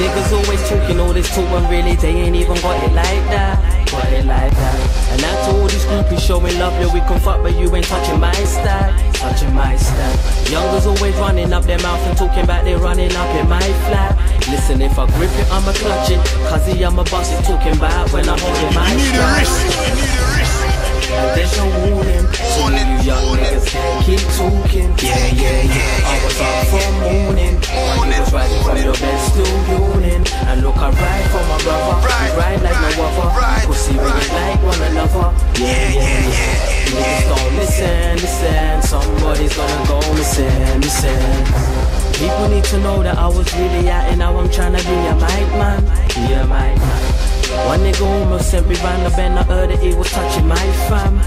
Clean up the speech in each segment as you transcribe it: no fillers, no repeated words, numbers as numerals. Niggas always talking all this talk when really they ain't even got it like that. Got it like that. And now to all these groupies showing love, yeah, we can fuck but you ain't touching my stack. Touching my stack. Youngers always running up their mouth and talking about they running up in my flat. Listen, if I grip it, I'ma clutch it. Cause he, I'ma bust it, talking about when I'm holding my stack. There's no warning, so you young niggas keep talking. Yeah. I was up from morning, niggas riding from your bed still yawning. And look, I ride for my brother, we ride like no other. Cause see we ain't like one another. Yeah. Niggas don't listen. Somebody's gonna go missing. People need to know that I was really out and now I'm trying to be a mic man. One nigga almost sent me round the bend, I heard that he was touching my fam.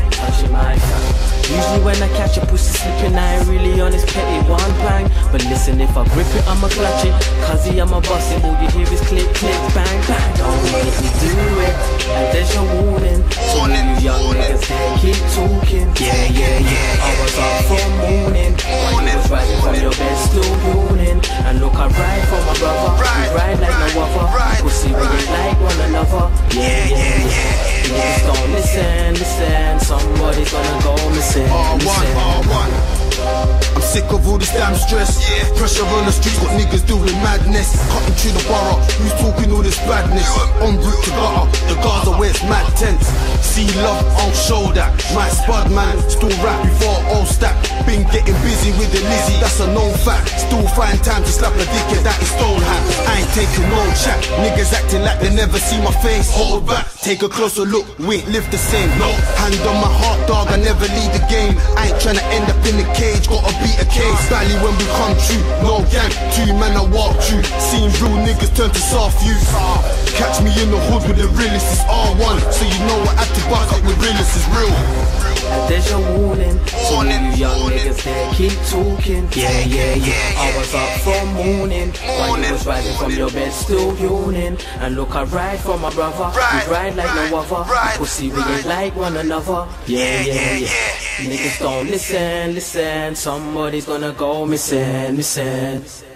Usually when I catch a pussy slipping, I ain't really on this petty one bang. But listen, if I grip it, I'ma clutch it. Cause he, I'ma bust it, all you hear is click, click, bang, bang. Don't make me do it, and there's your warning. So you young niggas keep talking. Yeah. I was up from morning, niggas riding from your bed still yawning. And look, I ride for my brother, we ride like no other. Pussy, we ain't like one another. Yeah. Niggas don't listen, somebody's gonna go missing. R1. I'm sick of all this damn stress. Pressure on the streets, got niggas doing madness. Cutting through the borough, who's talking all this badness? En route to gutter, the guards are where it's mad tense. See love, I'll show that. My spud man, still rap before all stack. Been getting busy with the Lizzie, that's a known fact. Still find time to slap a dickhead that is stone hat. I ain't taking no chat, niggas acting like they never see my face. Hold back, take a closer look, we ain't live the same. No, hand on my heart dog, I never leave the game. I ain't tryna end up in the cage, gotta beat a case. Badly when we come through, no gang, two man I walk through. Seen real niggas turn to soft youth. Catch me in the hood with the realest, it's R1. So you know I have to back up with realest, it's real. There's your warning, so you young niggas there keep talking. Yeah. I was up from morning, while you was riding from your bed still yawning. And look, I ride for my brother, we ride like no other. Pussy, we ain't like one another. Yeah. Niggas don't listen. Somebody's gonna go missing.